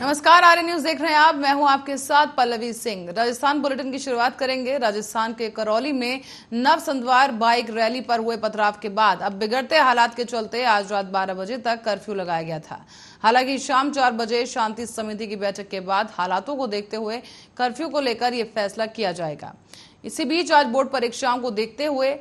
नमस्कार, RN news देख रहे हैं आप। मैं हूं आपके साथ पल्लवी सिंह। राजस्थान बुलेटिन की शुरुआत करेंगे। राजस्थान के करौली में नवसंधवार बाइक रैली पर हुए पथराव के बाद अब बिगड़ते हालात के चलते आज रात 12 बजे तक कर्फ्यू लगाया गया था। हालांकि शाम 4 बजे शांति समिति की बैठक के बाद हालातों को देखते हुए कर्फ्यू को लेकर यह फैसला किया जाएगा। इसी बीच आज बोर्ड परीक्षाओं को देखते हुए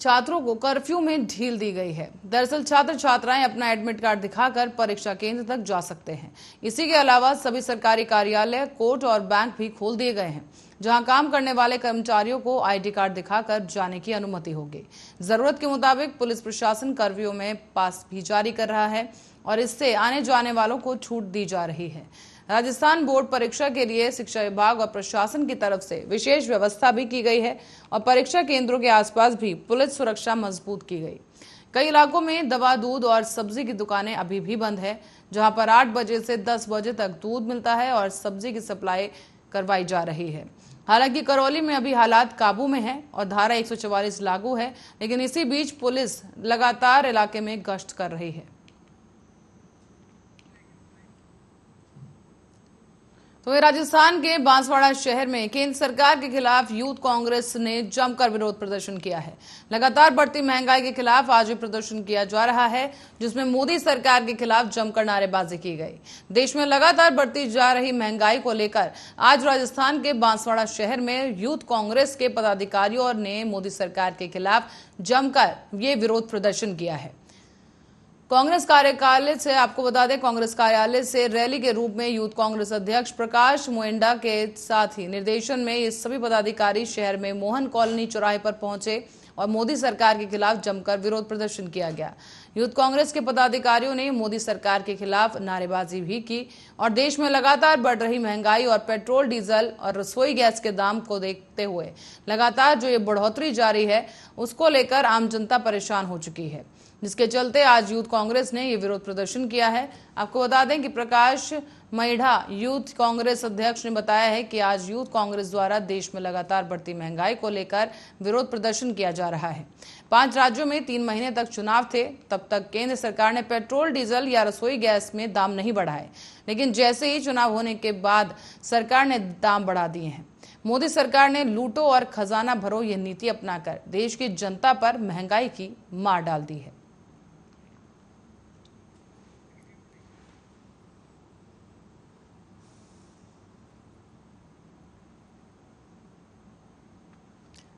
छात्रों को कर्फ्यू में ढील दी गई है। दरअसल छात्र छात्राएं अपना एडमिट कार्ड दिखाकर परीक्षा केंद्र तक जा सकते हैं। इसी के अलावा सभी सरकारी कार्यालय, कोर्ट और बैंक भी खोल दिए गए हैं, जहां काम करने वाले कर्मचारियों को आईडी कार्ड दिखाकर जाने की अनुमति होगी। जरूरत के मुताबिक पुलिस प्रशासन कर्फ्यू में पास भी जारी कर रहा है और इससे आने जाने वालों को छूट दी जा रही है। राजस्थान बोर्ड परीक्षा के लिए शिक्षा विभाग और प्रशासन की तरफ से विशेष व्यवस्था भी की गई है और परीक्षा केंद्रों के आसपास भी पुलिस सुरक्षा मजबूत की गई। कई इलाकों में दवा, दूध और सब्जी की दुकानें अभी भी बंद है, जहां पर 8 बजे से 10 बजे तक दूध मिलता है और सब्जी की सप्लाई करवाई जा रही है। हालांकि करौली में अभी हालात काबू में है और धारा 144 लागू है, लेकिन इसी बीच पुलिस लगातार इलाके में गश्त कर रही है। तो राजस्थान के बांसवाड़ा शहर में केंद्र सरकार के खिलाफ यूथ कांग्रेस ने जमकर विरोध प्रदर्शन किया है। लगातार बढ़ती महंगाई के खिलाफ आज भी प्रदर्शन किया जा रहा है, जिसमें मोदी सरकार के खिलाफ जमकर नारेबाजी की गई। देश में लगातार बढ़ती जा रही महंगाई को लेकर आज राजस्थान के बांसवाड़ा शहर में यूथ कांग्रेस के पदाधिकारियों ने मोदी सरकार के खिलाफ जमकर ये विरोध प्रदर्शन किया है। कांग्रेस कार्यालय से आपको बता दें, कांग्रेस कार्यालय से रैली के रूप में यूथ कांग्रेस अध्यक्ष प्रकाश मोइंडा के साथ ही निर्देशन में ये सभी पदाधिकारी शहर में मोहन कॉलोनी चौराहे पर पहुंचे और मोदी सरकार के खिलाफ जमकर विरोध प्रदर्शन किया गया। यूथ कांग्रेस के पदाधिकारियों ने मोदी सरकार के खिलाफ नारेबाजी भी की और देश में लगातार बढ़ रही महंगाई और पेट्रोल, डीजल और रसोई गैस के दाम को देखते हुए लगातार जो ये बढ़ोतरी जारी है, उसको लेकर आम जनता परेशान हो चुकी है, जिसके चलते आज यूथ कांग्रेस ने ये विरोध प्रदर्शन किया है। आपको बता दें कि प्रकाश मोइंडा यूथ कांग्रेस अध्यक्ष ने बताया है कि आज यूथ कांग्रेस द्वारा देश में लगातार बढ़ती महंगाई को लेकर विरोध प्रदर्शन किया जा रहा है। 5 राज्यों में 3 महीने तक चुनाव थे, तब तक केंद्र सरकार ने पेट्रोल, डीजल या रसोई गैस में दाम नहीं बढ़ाए, लेकिन जैसे ही चुनाव होने के बाद सरकार ने दाम बढ़ा दिए हैं। मोदी सरकार ने लूटो और खजाना भरो यह नीति अपनाकर देश की जनता पर महंगाई की मार डाल दी है।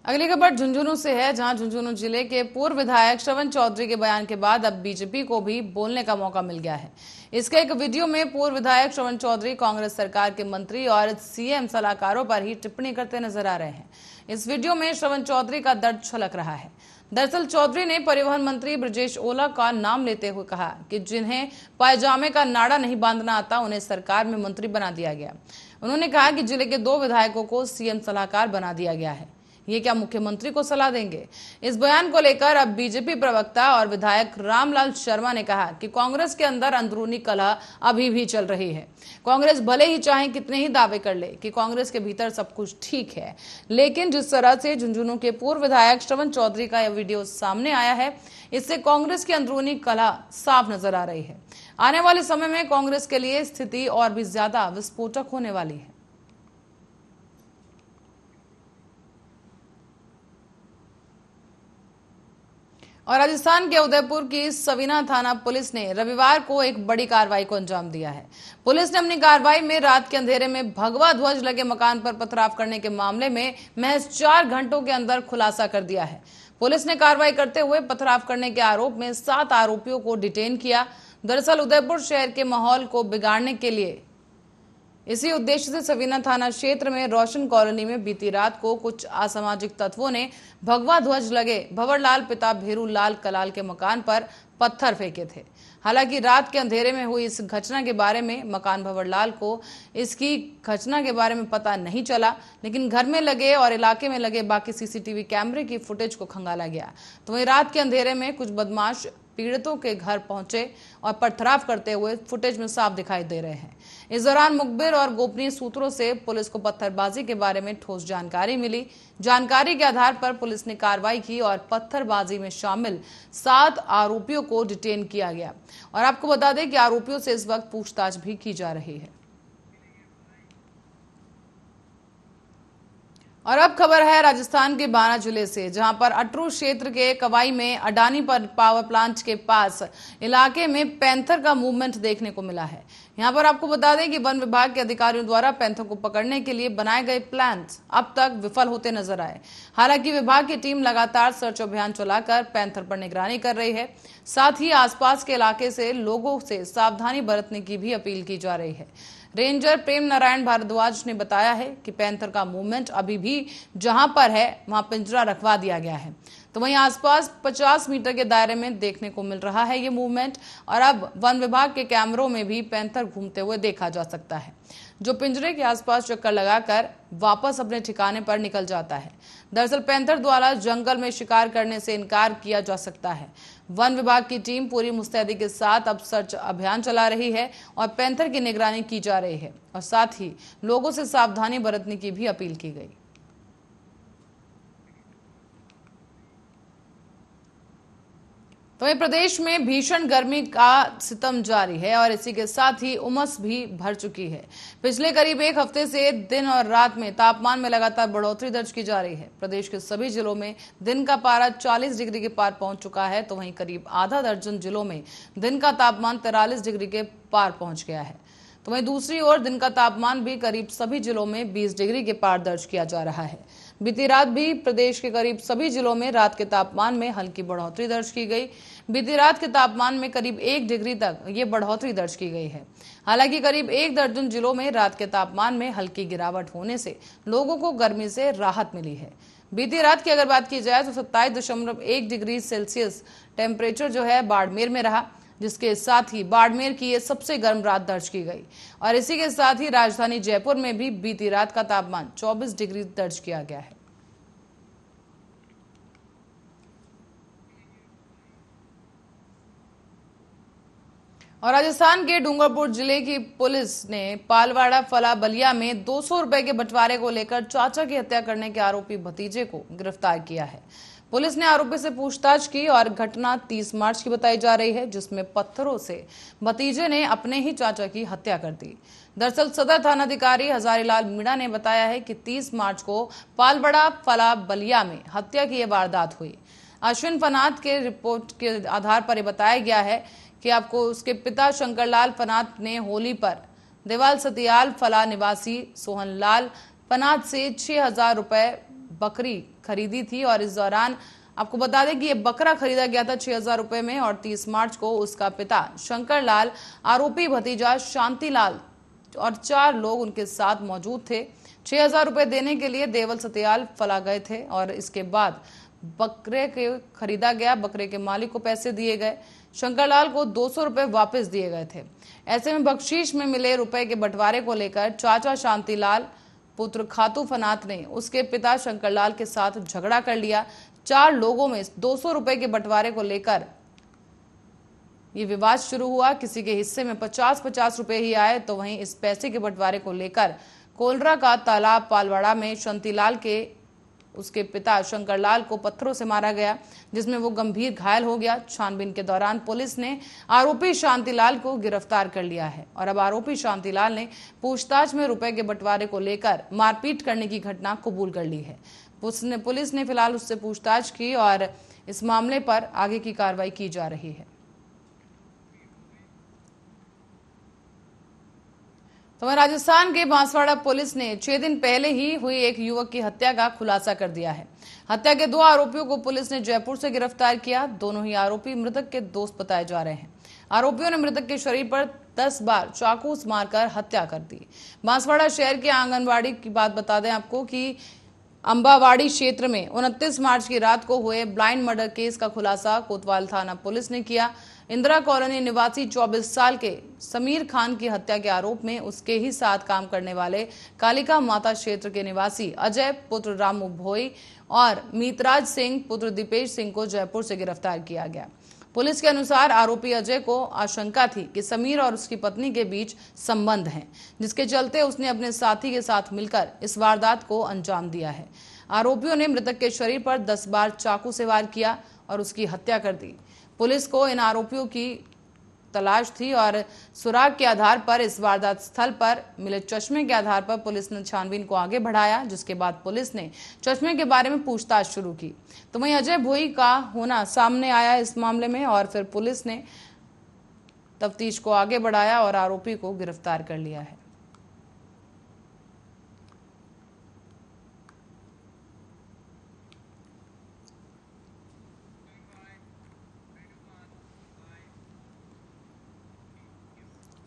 अगली खबर झुंझुनू से है, जहां झुंझुनू जिले के पूर्व विधायक श्रवण चौधरी के बयान के बाद अब बीजेपी को भी बोलने का मौका मिल गया है। इसके एक वीडियो में पूर्व विधायक श्रवण चौधरी कांग्रेस सरकार के मंत्री और सीएम सलाहकारों पर ही टिप्पणी करते नजर आ रहे हैं। इस वीडियो में श्रवण चौधरी का दर्द छलक रहा है। दरअसल चौधरी ने परिवहन मंत्री ब्रजेश ओला का नाम लेते हुए कहा कि जिन्हें पायजामे का नाड़ा नहीं बांधना आता, उन्हें सरकार में मंत्री बना दिया गया। उन्होंने कहा कि जिले के 2 विधायकों को सीएम सलाहकार बना दिया गया है, ये क्या मुख्यमंत्री को सलाह देंगे। इस बयान को लेकर अब बीजेपी प्रवक्ता और विधायक रामलाल शर्मा ने कहा कि कांग्रेस के अंदर अंदरूनी कलह अभी भी चल रही है। कांग्रेस भले ही चाहे कितने ही दावे कर ले कि कांग्रेस के भीतर सब कुछ ठीक है, लेकिन जिस तरह से झुंझुनू के पूर्व विधायक श्रवण चौधरी का यह वीडियो सामने आया है, इससे कांग्रेस की अंदरूनी कलह साफ नजर आ रही है। आने वाले समय में कांग्रेस के लिए स्थिति और भी ज्यादा विस्फोटक होने वाली है। और राजस्थान के उदयपुर की सवीना थाना पुलिस ने रविवार को एक बड़ी कार्रवाई को अंजाम दिया है। पुलिस ने अपनी कार्रवाई में रात के अंधेरे में भगवा ध्वज लगे मकान पर पथराव करने के मामले में महज 4 घंटों के अंदर खुलासा कर दिया है। पुलिस ने कार्रवाई करते हुए पथराव करने के आरोप में 7 आरोपियों को डिटेन किया। दरअसल उदयपुर शहर के माहौल को बिगाड़ने के लिए इसी उद्देश्य से सवीना थाना क्षेत्र में रोशन कॉलोनी में बीती रात को कुछ असामाजिक तत्वों ने भगवा ध्वज लगे भंवरलाल पिता भेरूलाल कलाल के मकान पर पत्थर फेंके थे। हालांकि रात के अंधेरे में हुई इस घटना के बारे में मकान भंवरलाल को इसकी घटना के बारे में पता नहीं चला, लेकिन घर में लगे और इलाके में लगे बाकी सीसीटीवी कैमरे की फुटेज को खंगाला गया। तो वहीं रात के अंधेरे में कुछ बदमाश पीड़ितों के घर पहुंचे और पथराव करते हुए फुटेज में साफ दिखाई दे रहे हैं। इस दौरान मुखबिर और गोपनीय सूत्रों से पुलिस को पत्थरबाजी के बारे में ठोस जानकारी मिली। जानकारी के आधार पर पुलिस ने कार्रवाई की और पत्थरबाजी में शामिल 7 आरोपियों को डिटेन किया गया। और आपको बता दें कि आरोपियों से इस वक्त पूछताछ भी की जा रही है। और अब खबर है राजस्थान के बारा जिले से, जहां पर अटरू क्षेत्र के कवाई में अडानी पर पावर प्लांट के पास इलाके में पैंथर का मूवमेंट देखने को मिला है। यहां पर आपको बता दें कि वन विभाग के अधिकारियों द्वारा पैंथर को पकड़ने के लिए बनाए गए प्लान अब तक विफल होते नजर आए। हालांकि विभाग की टीम लगातार सर्च अभियान चलाकर पैंथर पर निगरानी कर रही है। साथ ही आसपास के इलाके से लोगों से सावधानी बरतने की भी अपील की जा रही है। रेंजर प्रेम नारायण भारद्वाज ने बताया है कि पैंथर का मूवमेंट अभी भी जहां पर है वहां पिंजरा रखवा दिया गया है, तो वहीं आसपास 50 मीटर के दायरे में देखने को मिल रहा है ये मूवमेंट। और अब वन विभाग के कैमरों में भी पैंथर घूमते हुए देखा जा सकता है, जो पिंजरे के आसपास चक्कर लगाकर वापस अपने ठिकाने पर निकल जाता है। दरअसल पैंथर द्वारा जंगल में शिकार करने से इनकार किया जा सकता है। वन विभाग की टीम पूरी मुस्तैदी के साथ अब सर्च अभियान चला रही है और पैंथर की निगरानी की जा रही है। और साथ ही लोगों से सावधानी बरतने की भी अपील की गई। तो ये प्रदेश में भीषण गर्मी का सितम जारी है और इसी के साथ ही उमस भी भर चुकी है। पिछले करीब एक हफ्ते से दिन और रात में तापमान में लगातार बढ़ोतरी दर्ज की जा रही है। प्रदेश के सभी जिलों में दिन का पारा 40 डिग्री के पार पहुंच चुका है, तो वहीं करीब आधा दर्जन जिलों में दिन का तापमान 43 डिग्री के पार पहुंच गया है। तो वहीं दूसरी ओर दिन का तापमान भी करीब सभी जिलों में 20 डिग्री के पार दर्ज किया जा रहा है। बीती रात भी प्रदेश के करीब सभी जिलों में रात के तापमान में हल्की बढ़ोतरी दर्ज की गई। बीती रात के तापमान में करीब 1 डिग्री तक ये बढ़ोतरी दर्ज की गई है। हालांकि करीब 1 दर्जन जिलों में रात के तापमान में हल्की गिरावट होने से लोगों को गर्मी से राहत मिली है। बीती रात की अगर बात की जाए तो 27.1 डिग्री सेल्सियस टेम्परेचर जो है बाड़मेर में रहा, जिसके साथ ही बाड़मेर की ये सबसे गर्म रात दर्ज की गई। और इसी के साथ ही राजधानी जयपुर में भी बीती रात का तापमान 24 डिग्री दर्ज किया गया है। और राजस्थान के डूंगरपुर जिले की पुलिस ने पालवाड़ा फलाबलिया में 200 रुपए के बंटवारे को लेकर चाचा की हत्या करने के आरोपी भतीजे को गिरफ्तार किया है। पुलिस ने आरोपी से पूछताछ की और घटना 30 मार्च की बताई जा रही है, जिसमें पत्थरों से भतीजे ने अपने ही चाचा की हत्या कर दी। दरअसल सदर थानाधिकारी हजारीलाल मीणा ने बताया है कि 30 मार्च को पालवाड़ा फलाबलिया में हत्या की यह वारदात हुई। अश्विन फनात के रिपोर्ट के आधार पर बताया गया है कि आपको उसके पिता शंकर लाल फनात ने होली पर देवाल सतियाल फला निवासी सोहन लाल फनात से 6,000 रुपए बकरी खरीदी थी। और इस दौरान आपको बता दें कि ये बकरा खरीदा गया था 6,000 रुपए में। और 30 मार्च को उसका पिता शंकर लाल, आरोपी भतीजा शांतिलाल और 4 लोग उनके साथ मौजूद थे। 6,000 रुपए देने के लिए देवल सतियाल फला गए थे और इसके बाद बकरे के खरीदा गया, बकरे के मालिक को पैसे दिए गए। शंकरलाल को 200 रुपए वापस दिए गए थे। ऐसे में बख्शीश में मिले रुपए के बंटवारे को लेकर चाचा शांतिलाल पुत्र खाटू फनात ने उसके पिता शंकरलाल के साथ झगड़ा कर लिया। 4 लोगों में 200 रुपए के बंटवारे को लेकर ये विवाद शुरू हुआ। किसी के हिस्से में 50-50 रुपए ही आए, तो वहीं इस पैसे के बंटवारे को लेकर कोलरा का तालाब पालवाड़ा में शांतिलाल के उसके पिता शंकरलाल को पत्थरों से मारा गया, जिसमें वो गंभीर घायल हो गया। छानबीन के दौरान पुलिस ने आरोपी शांतिलाल को गिरफ्तार कर लिया है। और अब आरोपी शांतिलाल ने पूछताछ में रुपए के बंटवारे को लेकर मारपीट करने की घटना कबूल कर ली है। पुलिस ने फिलहाल उससे पूछताछ की और इस मामले पर आगे की कार्रवाई की जा रही है। तो वह राजस्थान के बांसवाड़ा पुलिस ने 6 दिन पहले ही हुई एक युवक की हत्या का खुलासा कर दिया है। हत्या के 2 आरोपियों को पुलिस ने जयपुर से गिरफ्तार किया। दोनों ही आरोपी मृतक के दोस्त बताए जा रहे हैं। आरोपियों ने मृतक के शरीर पर 10 बार चाकू मारकर हत्या कर दी। बांसवाड़ा शहर के आंगनबाड़ी की बात बता दें आपको कि अंबावाड़ी क्षेत्र में 29 मार्च की रात को हुए ब्लाइंड मर्डर केस का खुलासा कोतवाल थाना पुलिस ने किया। इंदिरा कॉलोनी निवासी 24 साल के समीर खान की हत्या के आरोप में उसके ही साथ काम करने वाले कालिका माता क्षेत्र के निवासी अजय पुत्र रामू भोई और मीतराज सिंह पुत्र दीपेश सिंह को जयपुर से गिरफ्तार किया गया। पुलिस के अनुसार आरोपी अजय को आशंका थी कि समीर और उसकी पत्नी के बीच संबंध हैं, जिसके चलते उसने अपने साथी के साथ मिलकर इस वारदात को अंजाम दिया है। आरोपियों ने मृतक के शरीर पर 10 बार चाकू से वार किया और उसकी हत्या कर दी। पुलिस को इन आरोपियों की तलाश थी और सुराग के आधार पर इस वारदात स्थल पर मिले चश्मे के आधार पर पुलिस ने छानबीन को आगे बढ़ाया, जिसके बाद पुलिस ने चश्मे के बारे में पूछताछ शुरू की। तो वहीं अजय भोई का होना सामने आया इस मामले में और फिर पुलिस ने तफ्तीश को आगे बढ़ाया और आरोपी को गिरफ्तार कर लिया है।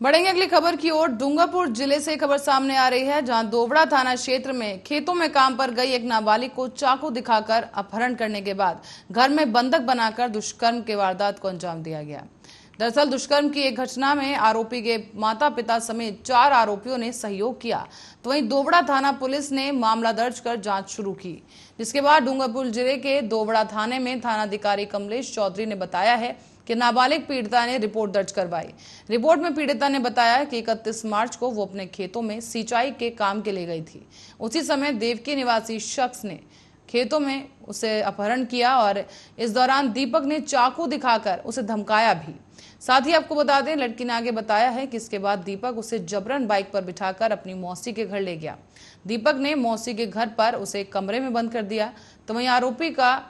बढ़ेंगे अगली खबर की ओर। डूंगरपुर जिले से खबर सामने आ रही है, जहां दोबड़ा थाना क्षेत्र में खेतों में काम पर गई एक नाबालिग को चाकू दिखाकर अपहरण करने के बाद घर में बंधक बनाकर दुष्कर्म की वारदात को अंजाम दिया गया। दरअसल दुष्कर्म की एक घटना में आरोपी के माता पिता समेत 4 आरोपियों ने सहयोग किया। तो वहीं दोबड़ा थाना पुलिस ने मामला दर्ज कर जांच शुरू की, जिसके बाद डूंगरपुर जिले के दोबड़ा थाने में थानाधिकारी कमलेश चौधरी ने बताया है कि नाबालिग पीड़िता ने रिपोर्ट दर्ज करवाई। रिपोर्ट में पीड़िता ने बताया कि 31 मार्च को वो अपने खेतों में सिंचाई के काम के लिए गई थी। उसी समय देवकी निवासी शख्स ने खेतों में उसे अपहरण किया और इस दौरान दीपक ने चाकू दिखाकर उसे धमकाया भी। साथ ही आपको बता दें, लड़की ने आगे बताया है कि इसके बाद दीपक उसे जबरन बाइक पर बिठाकर अपनी मौसी के घर ले गया। दीपक ने मौसी के घर पर उसे कमरे में बंद कर दिया। तो वहीं आरोपी का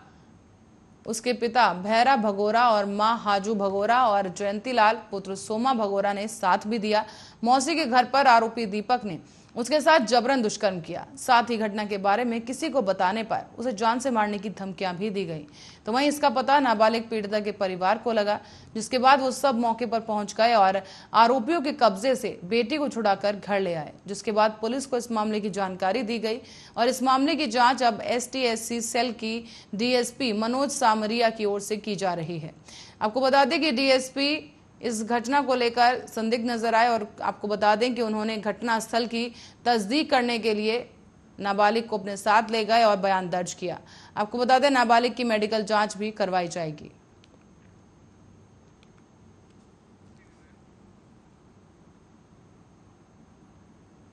उसके पिता भैरा भगोरा और मां हाजू भगोरा और जयंतीलाल पुत्र सोमा भगोरा ने साथ भी दिया। मौसी के घर पर आरोपी दीपक ने उसके साथ जबरन दुष्कर्म किया। साथ ही घटना के बारे में किसी को बताने पर उसे जान से मारने की धमकियां भी दी गई। तो वहीं इसका पता नाबालिग पीड़िता के परिवार को लगा, जिसके बाद वो सब मौके पर पहुंच गए और आरोपियों के कब्जे से बेटी को छुड़ाकर घर ले आए, जिसके बाद पुलिस को इस मामले की जानकारी दी गई और इस मामले की जाँच अब STSC सेल की DSP मनोज सामरिया की ओर से की जा रही है। आपको बता दें कि DSP इस घटना को लेकर संदिग्ध नजर आए और आपको बता दें कि उन्होंने घटना स्थल की तस्दीक करने के लिए नाबालिग को अपने साथ ले गए और बयान दर्ज किया। आपको बता दें नाबालिग की मेडिकल जांच भी करवाई जाएगी।